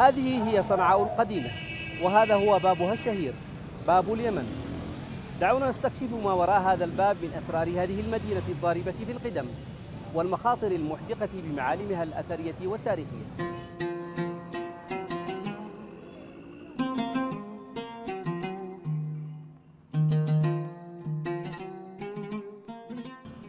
هذه هي صنعاء القديمة، وهذا هو بابها الشهير، باب اليمن. دعونا نستكشف ما وراء هذا الباب من أسرار هذه المدينة الضاربة في القدم والمخاطر المحدقة بمعالمها الأثرية والتاريخية.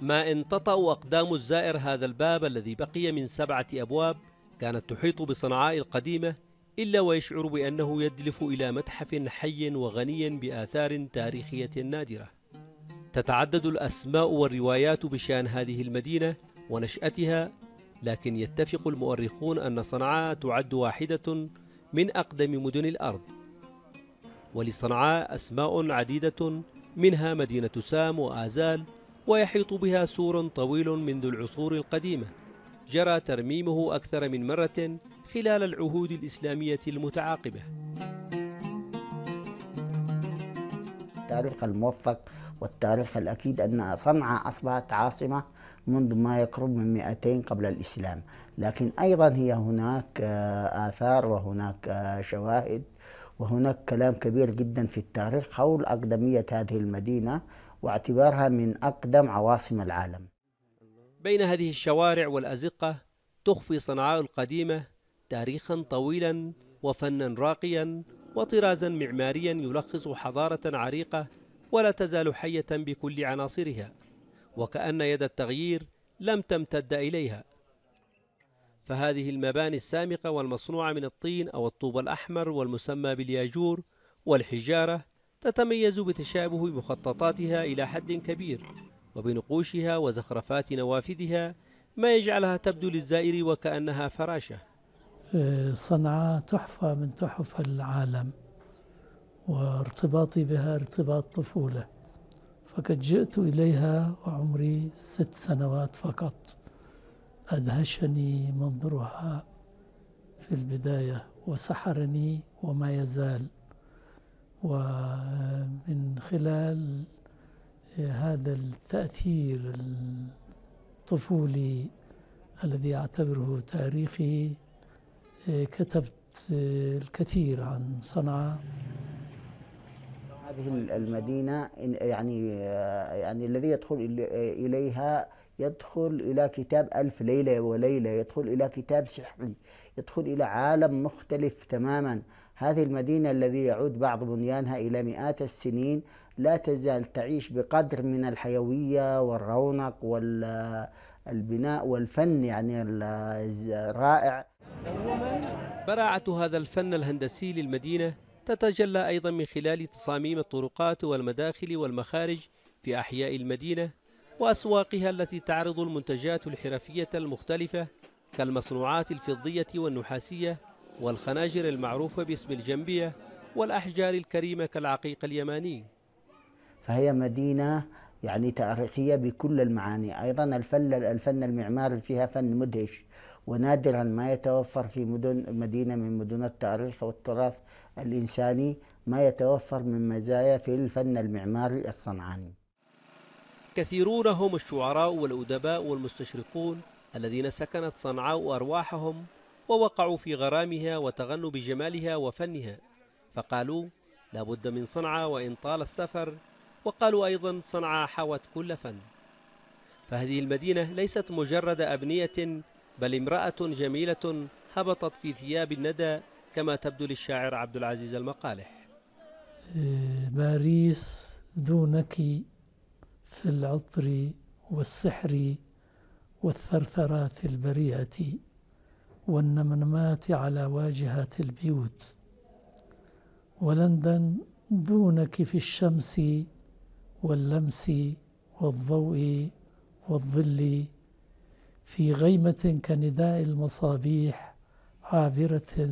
ما إن تطأ أقدام الزائر هذا الباب الذي بقي من 7 أبواب كانت تحيط بصنعاء القديمة إلا ويشعر بأنه يدلف إلى متحف حي وغني بآثار تاريخية نادرة. تتعدد الأسماء والروايات بشأن هذه المدينة ونشأتها، لكن يتفق المؤرخون أن صنعاء تعد واحدة من أقدم مدن الأرض. ولصنعاء أسماء عديدة، منها مدينة سام وآزال، ويحيط بها سور طويل منذ العصور القديمة جرى ترميمه أكثر من مرة خلال العهود الإسلامية المتعاقبة. التاريخ الموثق والتاريخ الأكيد أن صنعاء أصبحت عاصمة منذ ما يقرب من 200 قبل الإسلام، لكن أيضا هي هناك آثار وهناك شواهد وهناك كلام كبير جدا في التاريخ حول أقدمية هذه المدينة واعتبارها من أقدم عواصم العالم. بين هذه الشوارع والأزقة تخفي صنعاء القديمة تاريخا طويلا وفنا راقيا وطرازا معماريا يلخص حضارة عريقة ولا تزال حية بكل عناصرها، وكأن يد التغيير لم تمتد إليها. فهذه المباني السامقة والمصنوعة من الطين أو الطوب الأحمر والمسمى بالياجور والحجارة تتميز بتشابه مخططاتها إلى حد كبير وبنقوشها وزخرفات نوافذها، ما يجعلها تبدو للزائر وكأنها فراشة. صنعاء تحفة من تحف العالم، وارتباطي بها ارتباط طفولة، فقد جئت إليها وعمري 6 سنوات فقط. أدهشني منظرها في البداية وسحرني وما يزال، ومن خلال هذا التأثير الطفولي الذي أعتبره تاريخي كتبت الكثير عن صنعاء. هذه المدينة يعني الذي يدخل إليها يدخل إلى كتاب 1000 ليلة وليلة، يدخل إلى كتاب سحري، يدخل إلى عالم مختلف تماما. هذه المدينة الذي يعود بعض بنيانها إلى مئات السنين لا تزال تعيش بقدر من الحيوية والرونق والبناء والفن يعني الرائع. براعة هذا الفن الهندسي للمدينة تتجلى أيضا من خلال تصاميم الطرقات والمداخل والمخارج في أحياء المدينة وأسواقها التي تعرض المنتجات الحرفية المختلفة كالمصنوعات الفضية والنحاسية والخناجر المعروفة باسم الجنبية والأحجار الكريمة كالعقيق اليماني. فهي مدينة يعني تاريخية بكل المعاني. أيضا الفن المعماري فيها فن مدهش ونادرا ما يتوفر في مدينة من مدن التاريخ والتراث الإنساني ما يتوفر من مزايا في الفن المعماري الصنعاني. كثيرون هم الشعراء والأدباء والمستشرقون الذين سكنت صنعاء أرواحهم ووقعوا في غرامها وتغنوا بجمالها وفنها، فقالوا لا بد من صنعاء وإن طال السفر، وقالوا أيضا صنعاء حوت كل فن. فهذه المدينة ليست مجرد أبنية، بل امرأة جميلة هبطت في ثياب الندى كما تبدو للشاعر عبد العزيز المقالح. باريس دونك في العطر والسحر والثرثرات البريئة والنمنمات على واجهات البيوت، ولندن دونك في الشمس واللمس والضوء والظل في غيمة كنداء المصابيح عابرة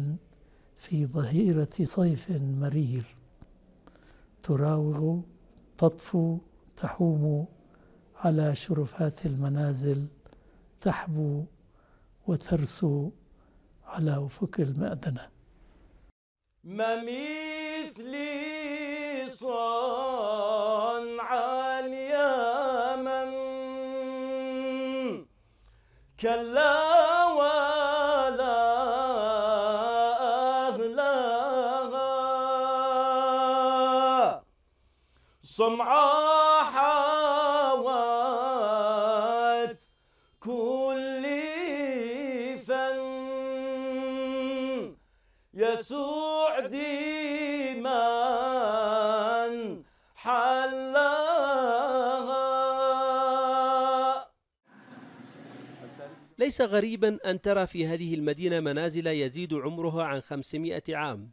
في ظهيرة صيف مرير، تراوغ تطفو تحوم على شرفات المنازل، تحبو وترسو على أفق المأذنة. ما مثلي صنعاء اليمن، كلا ولا صنعاء حوات كل فن، يسوع ديما حلها. ليس غريبا أن ترى في هذه المدينة منازل يزيد عمرها عن 500 عام،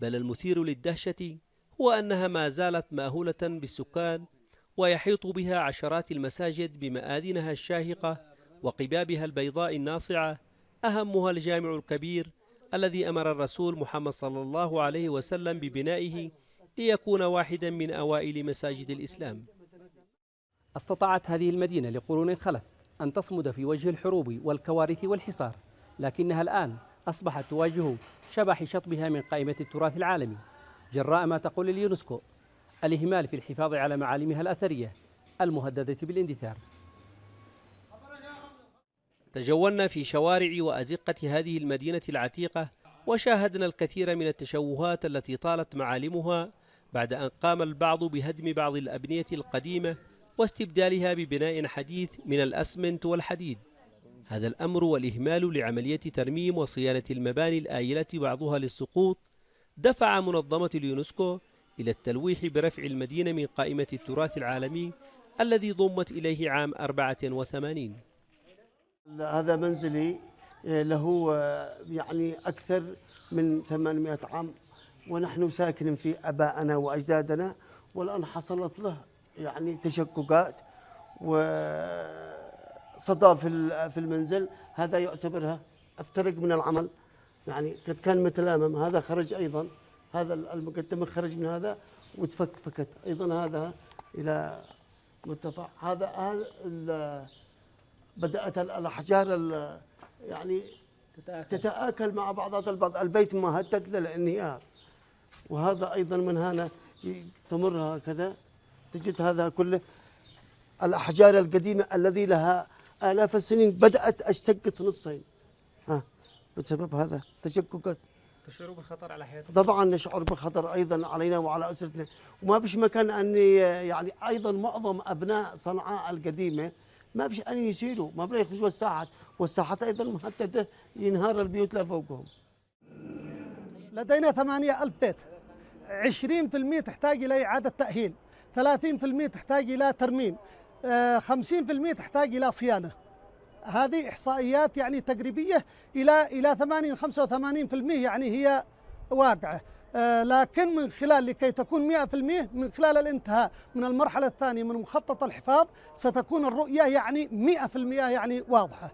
بل المثير للدهشة هو أنها ما زالت مأهولة بالسكان، ويحيط بها عشرات المساجد بمآذنها الشاهقة وقبابها البيضاء الناصعة، أهمها الجامع الكبير الذي أمر الرسول محمد صلى الله عليه وسلم ببنائه ليكون واحدا من أوائل مساجد الإسلام. استطاعت هذه المدينة لقرون خلت أن تصمد في وجه الحروب والكوارث والحصار، لكنها الآن أصبحت تواجه شبح شطبها من قائمة التراث العالمي، جراء ما تقول اليونسكو: الإهمال في الحفاظ على معالمها الأثرية المهددة بالاندثار. تجولنا في شوارع وأزقة هذه المدينة العتيقة، وشاهدنا الكثير من التشوهات التي طالت معالمها بعد أن قام البعض بهدم بعض الأبنية القديمة واستبدالها ببناء حديث من الأسمنت والحديد. هذا الأمر والإهمال لعملية ترميم وصيانة المباني الآيلة بعضها للسقوط دفع منظمة اليونسكو إلى التلويح برفع المدينة من قائمة التراث العالمي الذي ضمت إليه عام 84. هذا منزلي له يعني أكثر من 800 عام، ونحن ساكنين في أبائنا وأجدادنا، والآن حصلت له يعني تشككات وصدى في المنزل. هذا يعتبرها افترق من العمل، يعني قد كان متلامم، هذا خرج أيضا، هذا المقدم خرج من هذا وتفكفكت أيضا، هذا إلى مرتفع، هذا بدأت الأحجار يعني تتآكل مع بعضها البعض، البيت مهدد للانهيار، وهذا أيضا من هنا تمر هكذا تجد هذا كله الأحجار القديمة الذي لها آلاف السنين بدأت اشتقت نصين بسبب هذا تشككات. تشعر بالخطر على حياتك؟ طبعا نشعر بالخطر ايضا علينا وعلى اسرتنا، وما بش مكان اني يعني ايضا معظم ابناء صنعاء القديمه ما بش ان يسيروا، ما بلا يخرجوا الساحات، والساحات ايضا مهدده ينهار البيوت لفوقهم. لدينا 8000 بيت، 20% تحتاج الى اعاده تاهيل، 30% تحتاج الى ترميم، 50% تحتاج الى صيانه. هذه إحصائيات يعني تقريبية إلى 80-85% يعني هي واقعة، لكن من خلال لكي تكون 100% من خلال الانتهاء من المرحلة الثانية من مخطط الحفاظ ستكون الرؤية يعني 100% يعني واضحة.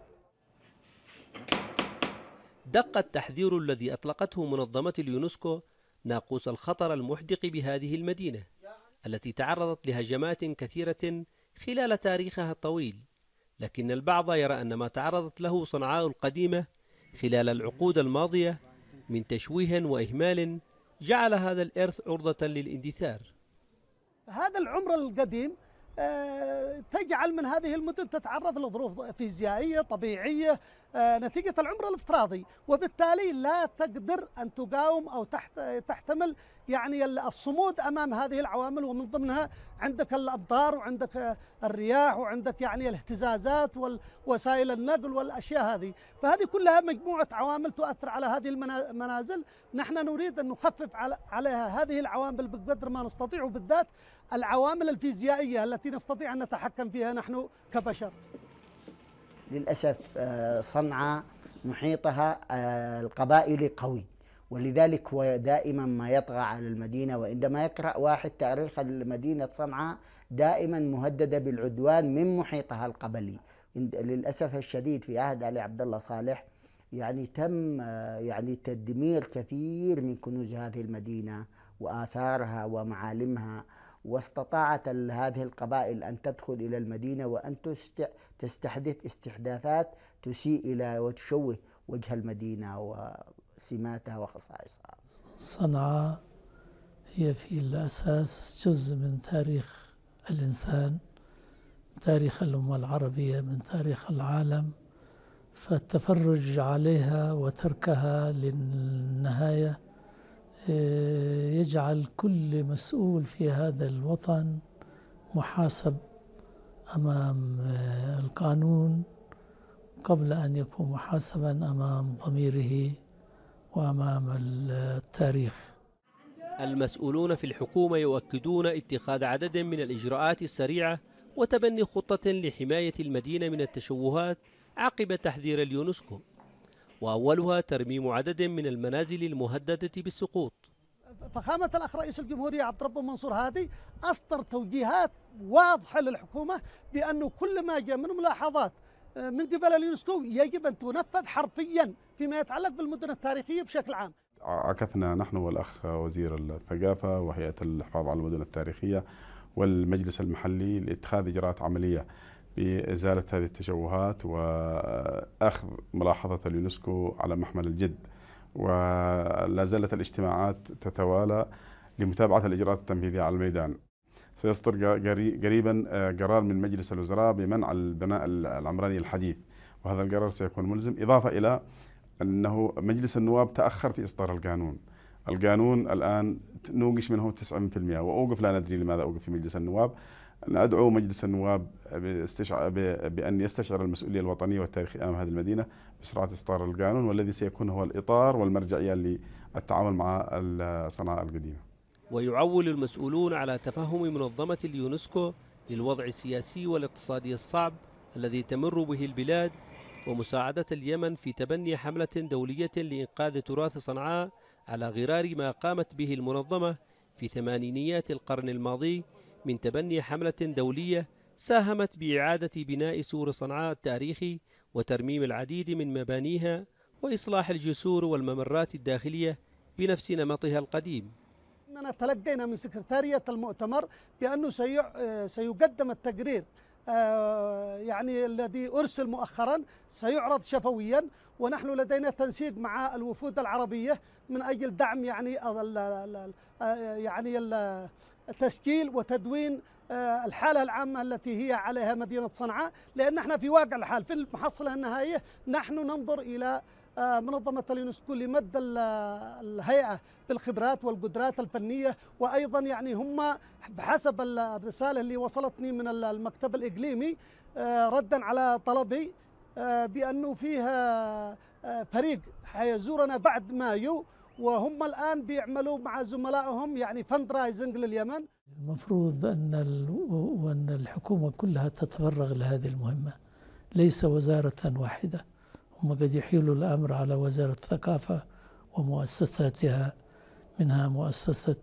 دق التحذير الذي أطلقته منظمة اليونسكو ناقوس الخطر المحدق بهذه المدينة التي تعرضت لهجمات كثيرة خلال تاريخها الطويل، لكن البعض يرى أن ما تعرضت له صنعاء القديمة خلال العقود الماضية من تشويه وإهمال جعل هذا الإرث عرضة للاندثار. هذا العمر القديم تجعل من هذه المدن تتعرض لظروف فيزيائية طبيعية نتيجة العمر الافتراضي، وبالتالي لا تقدر أن تقاوم أو تحتمل يعني الصمود أمام هذه العوامل، ومن ضمنها عندك الأمطار وعندك الرياح وعندك يعني الاهتزازات ووسائل النقل والأشياء هذه، فهذه كلها مجموعة عوامل تؤثر على هذه المنازل. نحن نريد أن نخفف عليها هذه العوامل بقدر ما نستطيع، وبالذات العوامل الفيزيائية التي نستطيع أن نتحكم فيها نحن كبشر. للأسف صنعاء محيطها القبائلي قوي، ولذلك هو دائما ما يطغى على المدينة، وعندما يقرأ واحد تاريخ مدينة صنعاء دائما مهددة بالعدوان من محيطها القبلي. للأسف الشديد في عهد علي عبد الله صالح يعني تم يعني تدمير كثير من كنوز هذه المدينة وآثارها ومعالمها، واستطاعت هذه القبائل أن تدخل إلى المدينة وأن تستحدث استحداثات تسيء إلى وتشوه وجه المدينة وسماتها وخصائصها. صنعاء هي في الأساس جزء من تاريخ الإنسان، من تاريخ الأمة العربية، من تاريخ العالم، فالتفرج عليها وتركها للنهاية يجعل كل مسؤول في هذا الوطن محاسب أمام القانون قبل أن يكون محاسبا أمام ضميره وأمام التاريخ. المسؤولون في الحكومة يؤكدون اتخاذ عدد من الإجراءات السريعة وتبني خطة لحماية المدينة من التشوهات عقب تحذير اليونسكو، وأولها ترميم عدد من المنازل المهددة بالسقوط. فخامة الأخ رئيس الجمهورية عبد الرب منصور هادي أصدر توجيهات واضحة للحكومة بأنه كل ما جاء من ملاحظات من قبل اليونسكو يجب أن تنفذ حرفيا فيما يتعلق بالمدن التاريخية بشكل عام. عكفنا نحن والأخ وزير الثقافة وهيئة الحفاظ على المدن التاريخية والمجلس المحلي لاتخاذ إجراءات عملية بإزالة هذه التشوهات وأخذ ملاحظة اليونسكو على محمل الجد، ولا زالت الاجتماعات تتوالى لمتابعة الإجراءات التنفيذية على الميدان. سيصدر قريبا قرار من مجلس الوزراء بمنع البناء العمراني الحديث، وهذا القرار سيكون ملزم، إضافة إلى أنه مجلس النواب تأخر في إصدار القانون. القانون الآن نوقش منه 90% وأوقف، لا ندري لماذا أوقف في مجلس النواب. أنا أدعو مجلس النواب بأن يستشعر المسؤولية الوطنية والتاريخية أمام هذه المدينة بسرعة إصدار القانون، والذي سيكون هو الإطار والمرجعية للتعامل مع صنعاء القديمة. ويعول المسؤولون على تفهم منظمة اليونسكو للوضع السياسي والاقتصادي الصعب الذي تمر به البلاد، ومساعدة اليمن في تبني حملة دولية لإنقاذ تراث صنعاء على غرار ما قامت به المنظمة في ثمانينيات القرن الماضي من تبني حملة دولية ساهمت بإعادة بناء سور صنعاء التاريخي وترميم العديد من مبانيها وإصلاح الجسور والممرات الداخلية بنفس نمطها القديم. أننا تلقينا من سكرتارية المؤتمر بأنه سيقدم التقرير الذي أرسل مؤخرا، سيعرض شفويا، ونحن لدينا تنسيق مع الوفود العربية من أجل دعم تشكيل وتدوين الحالة العامة التي هي عليها مدينة صنعاء، لأن احنا في واقع الحال في المحصلة النهائية نحن ننظر إلى منظمة اليونسكو لمد الهيئة بالخبرات والقدرات الفنية، وأيضا هم بحسب الرسالة اللي وصلتني من المكتب الإقليمي ردا على طلبي بأنه فيها فريق حيزورنا بعد مايو، وهم الآن بيعملوا مع زملائهم فند رايزنج لليمن. المفروض أن الحكومة كلها تتفرغ لهذه المهمة، ليس وزارة واحدة. هم قد يحيلوا الأمر على وزارة الثقافة ومؤسساتها، منها مؤسسة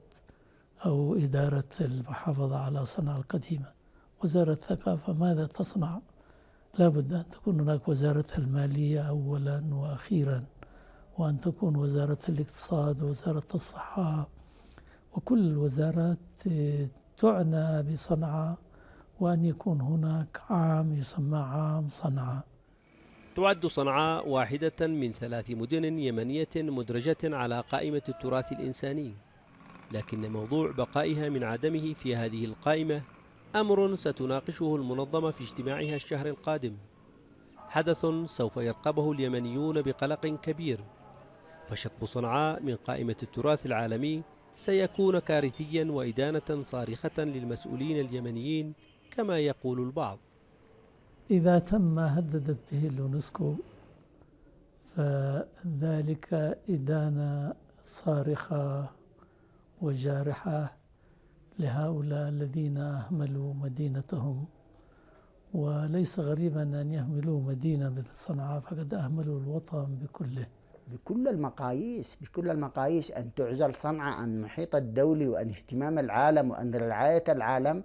أو إدارة المحافظة على صنعاء القديمة. وزارة الثقافة ماذا تصنع؟ لابد أن تكون هناك وزارة المالية أولا وأخيرا، وأن تكون وزارة الاقتصاد ووزارة الصحة، وكل الوزارات تعنى بصنعاء، وأن يكون هناك عام يسمى عام صنعاء. تعد صنعاء واحدة من 3 مدن يمنية مدرجة على قائمة التراث الإنساني، لكن موضوع بقائها من عدمه في هذه القائمة أمر ستناقشه المنظمة في اجتماعها الشهر القادم، حدث سوف يرقبه اليمنيون بقلق كبير، فشطب صنعاء من قائمة التراث العالمي سيكون كارثيا وإدانة صارخة للمسؤولين اليمنيين كما يقول البعض. إذا تم ما هددت به اليونسكو فذلك إدانة صارخة وجارحة لهؤلاء الذين أهملوا مدينتهم، وليس غريبا أن يهملوا مدينة مثل صنعاء، فقد أهملوا الوطن بكله بكل المقاييس أن تعزل صنعاء عن المحيط الدولي وأن اهتمام العالم وأن رعاية العالم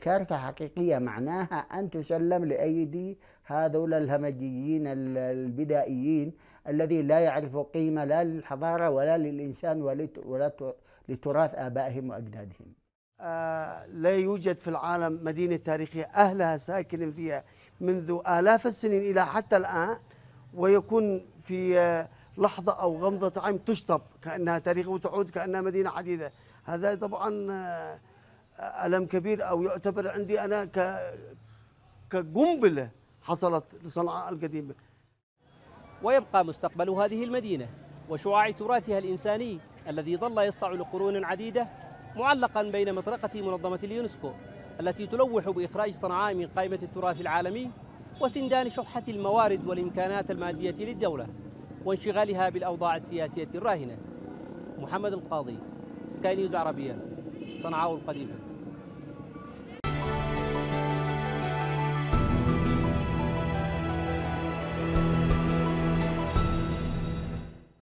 كارثة حقيقية، معناها أن تسلم لأيدي هذول الهمجيين البدائيين الذي لا يعرف قيمة لا للحضارة ولا للإنسان ولا لتراث آبائهم وأجدادهم. لا يوجد في العالم مدينة تاريخية أهلها ساكن فيها منذ آلاف السنين إلى حتى الآن ويكون في لحظة أو غمضة عين تشطب كأنها تاريخ وتعود كأنها مدينة حديثة. هذا طبعا ألم كبير أو يعتبر عندي أنا كقنبلة حصلت لصنعاء القديمة. ويبقى مستقبل هذه المدينة وشعاع تراثها الإنساني الذي ظل يسطع لقرون عديدة معلقا بين مطرقة منظمة اليونسكو التي تلوح بإخراج صنعاء من قائمة التراث العالمي وسندان شحة الموارد والإمكانات المادية للدولة وانشغالها بالأوضاع السياسية الراهنة. محمد القاضي، سكاي نيوز عربية، صنعاء القديمة.